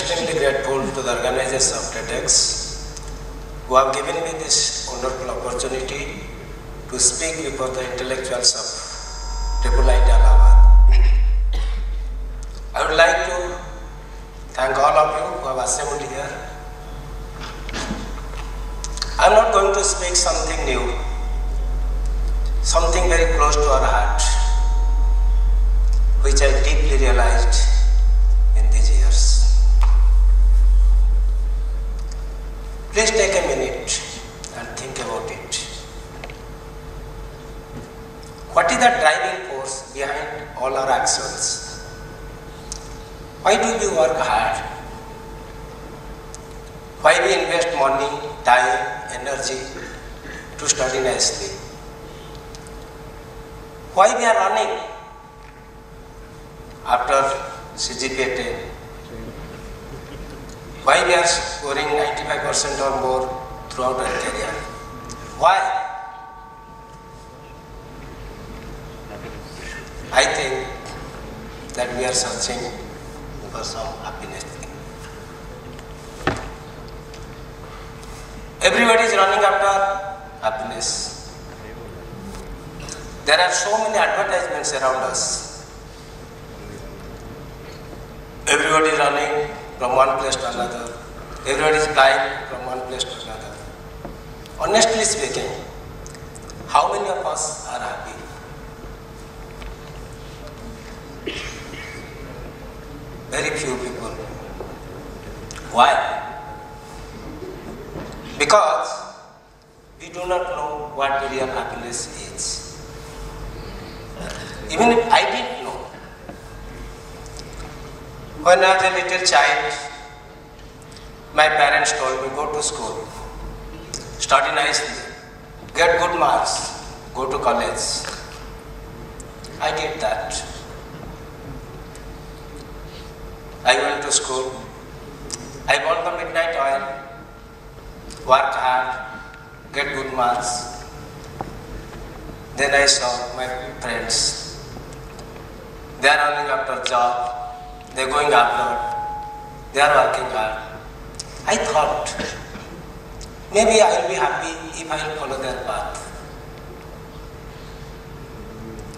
extremely grateful to the organizers of TEDx who have given me this wonderful opportunity to speak before the intellectuals of IIIT Allahabad. I would like to thank all of you who have assembled here. I am not going to speak something new, something very close to our heart, which I deeply realized in these years. Please take a minute and think about it. What is the driving force behind all our actions? Why do we work hard? Why we invest money, time, energy to study nicely? Why we are running after CGPA 10? Why we are scoring 95% or more throughout our career? Why? I think that we are searching for some happiness. Everybody is running after happiness. There are so many advertisements around us. Everybody is running from one place to another. Everybody is flying from one place to another. Honestly speaking, how many of us are happy? Very few people. Why? Because we do not know what real happiness is. Even if I didn't know. When I was a little child, my parents told me, go to school, study nicely, get good marks, go to college. I did that. I went to school, I bought the midnight oil, worked hard, get good marks. Then I saw my friends, they are running after job, they are going abroad, they are working hard. I thought, maybe I will be happy if I will follow their path.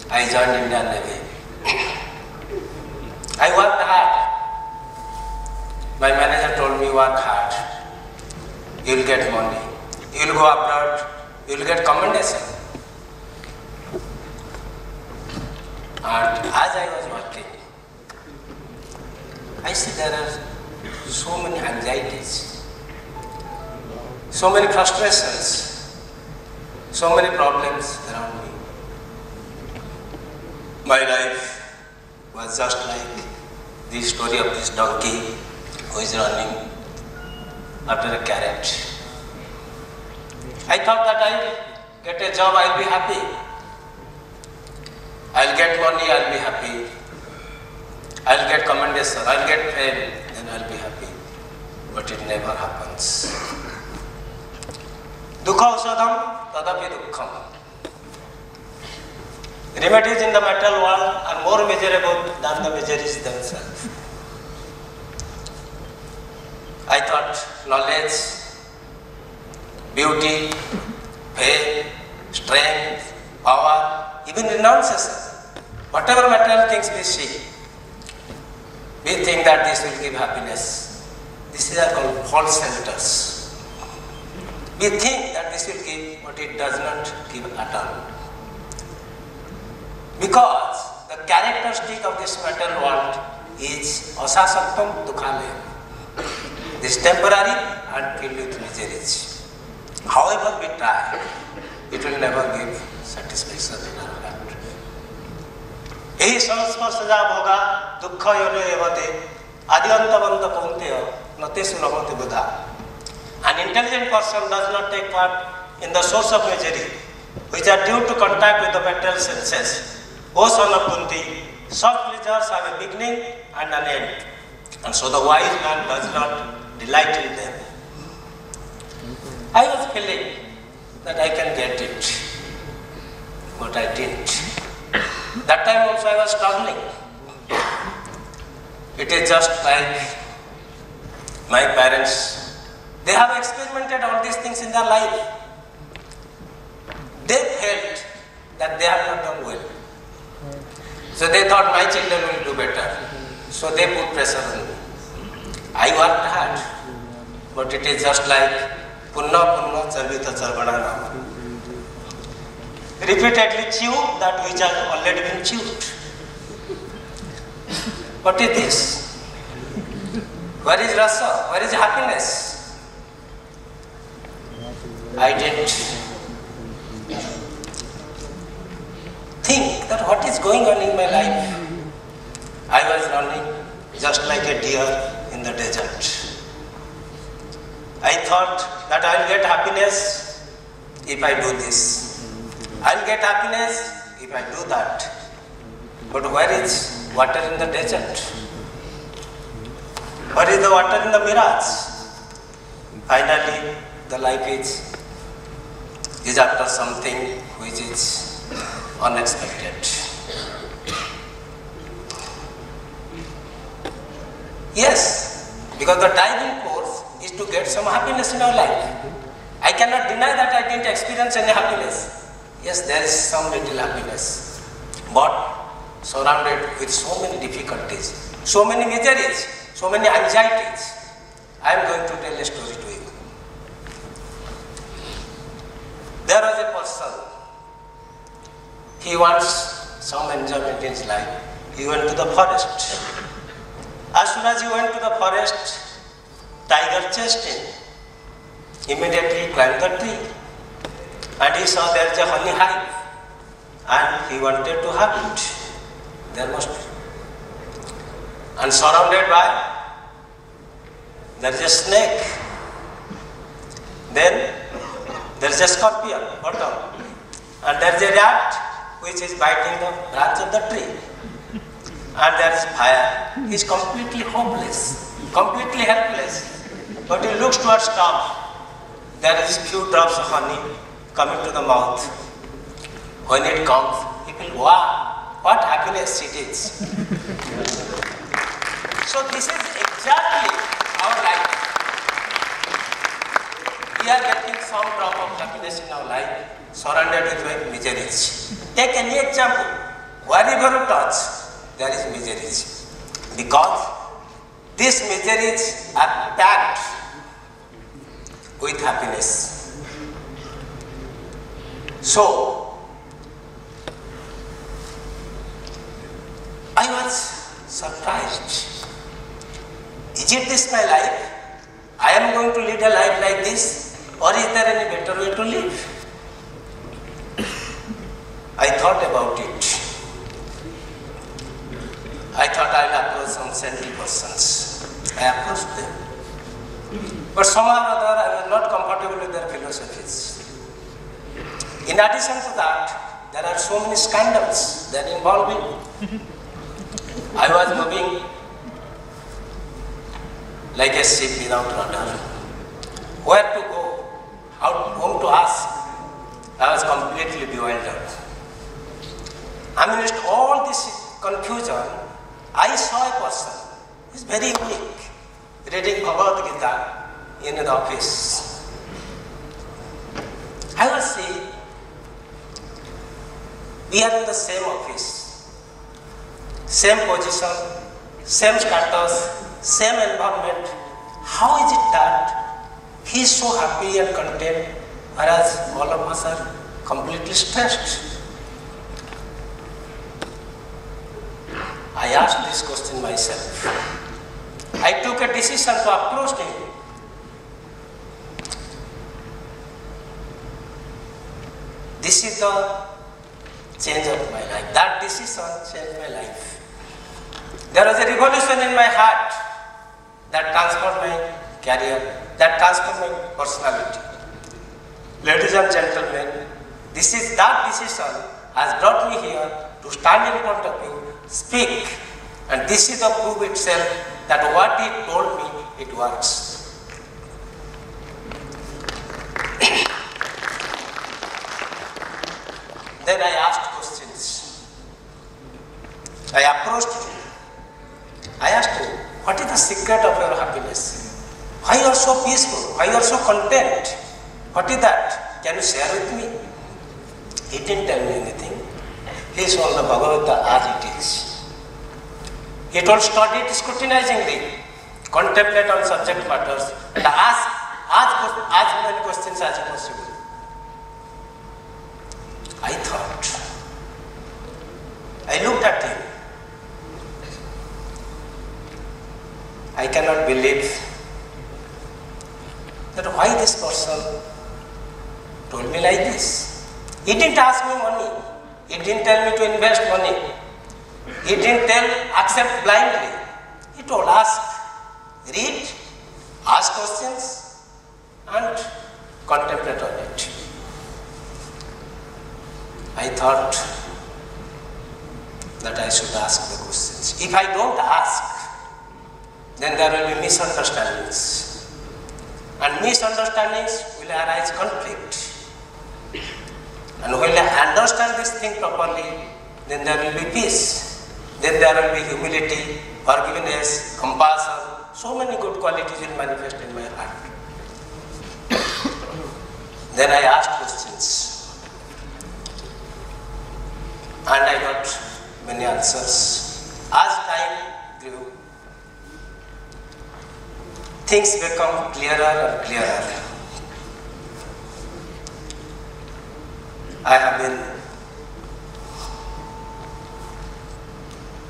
I joined Indian Navy. I worked hard. My manager told me, work hard, you will get money, you will go abroad, you will get commendation. And as I was working, I see there are so many anxieties, so many frustrations, so many problems around me. My life was just like the story of this donkey who is running after a carrot. I thought that I'll get a job, I'll be happy. I'll get money, I'll be happy. I'll get commendation, I'll get fame, then I'll be happy. But it never happens. Dukha Usadam, Tadapi Dukham. Remedies in the material world are more measurable than the miseries themselves. I thought knowledge, beauty, fame, strength, power, even renounces. Whatever material things we see, we think that this will give happiness. These are called false centers. We think that this will give, but it does not give at all. Because the characteristic of this material world is asasaktam dukhalayam. This temporary and filled with miseries. However we try, it will never give satisfaction in our life. एहि संस्पर्श जा भोगा दुःख योने एवते आदिअंतवंत पुंतेय नतेसु लभते बुधा. An intelligent person does not take part in the source of misery, which are due to contact with the material senses. O son of Kunti, soft pleasures have a beginning and an end, and so the wise man does not delight in them. I was feeling that I can get it, but I didn't. That time also I was struggling. It is just like my parents, they have experimented all these things in their life. They felt that they have not done well. So they thought my children will do better. So they put pressure on me. I worked hard, but it is just like punna punna charvita charvana. Repeatedly chew that which has already been chewed. What is this? Where is rasa? Where is happiness? I didn't think that what is going on in my life. I was running just like a deer in the desert. I thought that I'll get happiness if I do this. I'll get happiness if I do that. But where is water in the desert? Where is the water in the mirage? Finally, the life is after something which is unexpected. Yes, because the diving course is to get some happiness in our life. I cannot deny that I didn't experience any happiness. Yes, there is some little happiness, but surrounded with so many difficulties, so many miseries, so many anxieties. I am going to tell a story to you. There was a person, he wants some enjoyment in his life. He went to the forest. As soon as he went to the forest, tiger chased him. Immediately he climbed the tree and he saw there is a honey hive and he wanted to have it. There must be. And surrounded by, there is a snake. Then there is a scorpion, bottom. And there is a rat which is biting the branch of the tree. And there is fire. He is completely hopeless, completely helpless. But he looks towards top. There is few drops of honey coming to the mouth. When it comes, he will, wow, what happiness it is. So this is exactly our life. We are getting some drop of happiness in our life, surrounded with miseries. Take any example. Wherever you touch, there is miseries. Because these miseries are packed with happiness. So, I was surprised. Is it this my life? I am going to lead a life like this, or is there any better way to live? I thought about it. I thought I'll approach some saintly persons. I approached them. But somehow or other, I was not comfortable with their philosophies. In addition to that, there are so many scandals that involve me. I was moving like a ship without rudder. Where to go? Whom to ask? I was completely bewildered. Amidst all this confusion, I saw a person. He's very unique, reading Bhagavad Gita in the office. I was saying, we are in the same office. Same position, same status, same environment. How is it that he is so happy and content, whereas all of us are completely stressed? I asked this question myself. I took a decision to approach him. This is the change of my life. That decision changed my life. There was a revolution in my heart that transformed my career, that transformed my personality. Ladies and gentlemen, that decision has brought me here to stand in front of you, speak, and this is the proof itself that what he told me, it works. Then I asked questions. I approached him. I asked him, what is the secret of your happiness? are so peaceful? Why you are so content? What is that? Can you share with me? He didn't tell me anything. He told the Bhagavad Gita as it is. He told study it scrutinizingly. Contemplate on subject matters and ask as many questions as possible. I thought. I looked at him. I cannot believe that why this person told me like this. He didn't ask me money. He didn't tell me to invest money. He didn't accept blindly. He told ask. Read, ask questions, and contemplate on it. I thought that I should ask the questions. If I don't ask, then there will be misunderstandings. And misunderstandings will arise conflict. And when I understand this thing properly, then there will be peace. Then there will be humility, forgiveness, compassion. So many good qualities will manifest in my heart. Then I asked questions and I got many answers. As time grew, things become clearer and clearer. I have been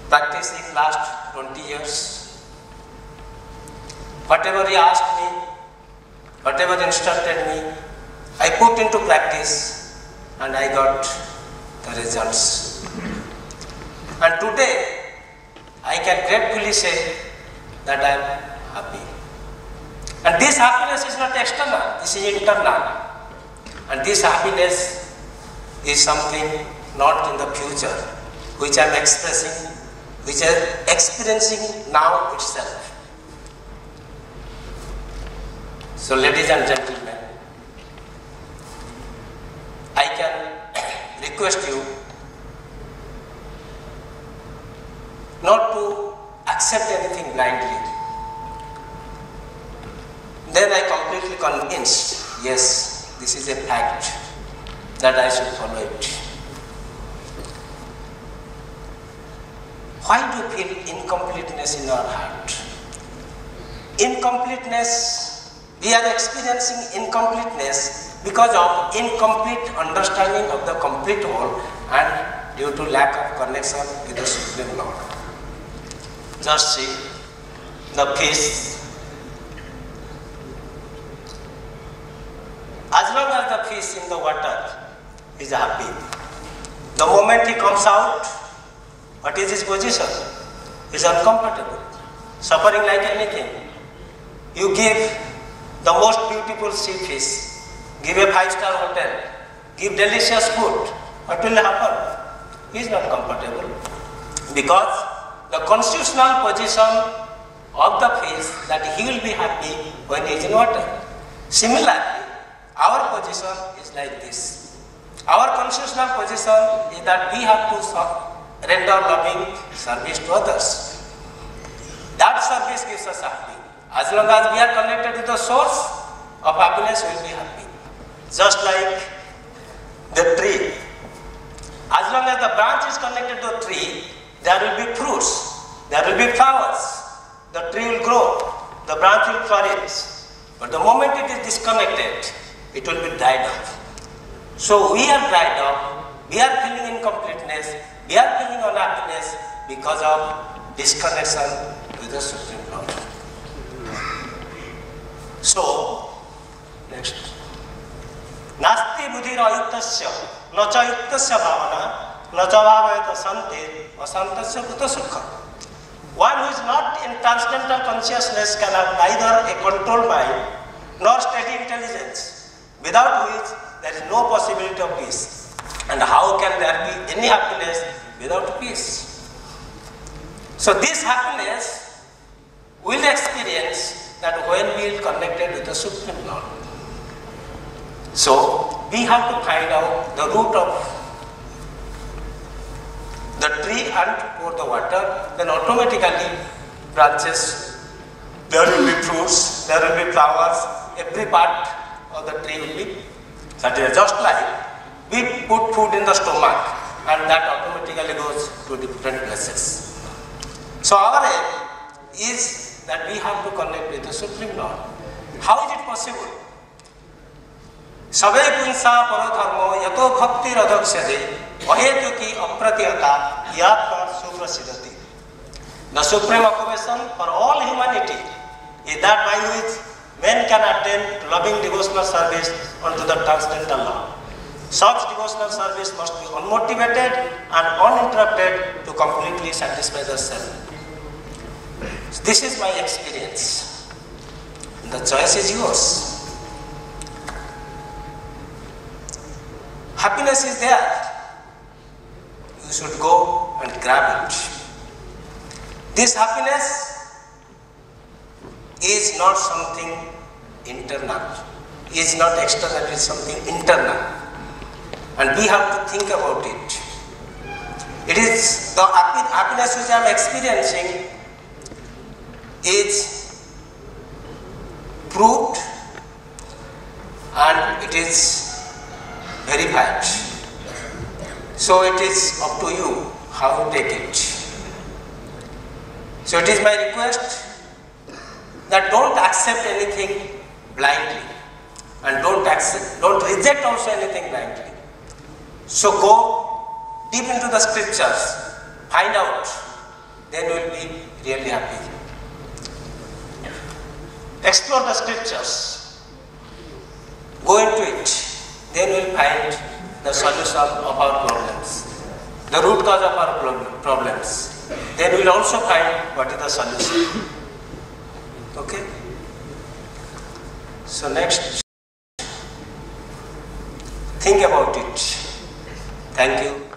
practicing last 20 years. Whatever he asked me, whatever he instructed me, I put into practice and I got the results. And today, I can gratefully say that I am happy. And this happiness is not external, this is internal. And this happiness is something not in the future, which I am expressing, which I am experiencing now itself. So, ladies and gentlemen, I can request you not to accept anything blindly. Then I completely convinced, yes, this is a fact that I should follow it. Why do you feel incompleteness in our heart? Incompleteness. We are experiencing incompleteness because of incomplete understanding of the complete whole and due to lack of connection with the Supreme Lord. Just see the fish. As long as the fish in the water is happy, the moment he comes out, what is his position? He is uncomfortable, suffering like anything. You give the most beautiful sea fish, give a 5-star hotel, give delicious food, what will happen? He is not comfortable because the constitutional position of the fish that he will be happy when he is in water. Similarly, our position is like this. Our constitutional position is that we have to render loving service to others. That service gives us happiness. As long as we are connected to the source of happiness, we will be happy. Just like the tree. As long as the branch is connected to the tree, there will be fruits, there will be flowers. The tree will grow, the branch will flourish. But the moment it is disconnected, it will be dried up. So we are dried up, we are feeling incompleteness, we are feeling unhappiness because of disconnection to the Supreme Lord. So, next. Nasti buddhira yuktasya, nacha yuktasya bhavana, nacha bhavayata santir, asantasya kruta sukha. One who is not in transcendental consciousness can have neither a controlled mind nor steady intelligence, without which there is no possibility of peace. And how can there be any happiness without peace? So this happiness will experience that when we are connected with the Supreme Lord. So, we have to find out the root of the tree and pour the water, then automatically branches There will be fruits, there will be flowers, every part of the tree will be satisfied. Just like we put food in the stomach and that automatically goes to different places. So our aim is that we have to connect with the Supreme Lord. How is it possible? Sabe punsa paradharmo yato bhakti radhakshade ahetuki apratiyata yatma suprasidati. The supreme occupation for all humanity is that by which men can attain loving devotional service unto the transcendental Lord. Such devotional service must be unmotivated and uninterrupted to completely satisfy the self. This is my experience. The choice is yours. Happiness is there. You should go and grab it. This happiness is not something internal, is not external, it is something internal, and we have to think about it. It is the happiness which I am experiencing is proved and it is verified. So it is up to you how to take it. So it is my request that don't accept anything blindly and don't reject also anything blindly. So go deep into the scriptures, find out, then you will be really happy. Explore the scriptures, go into it, then you will find the solution of our problems, the root cause of our problems. Then we will also find what is the solution. Okay? So next, think about it. Thank you.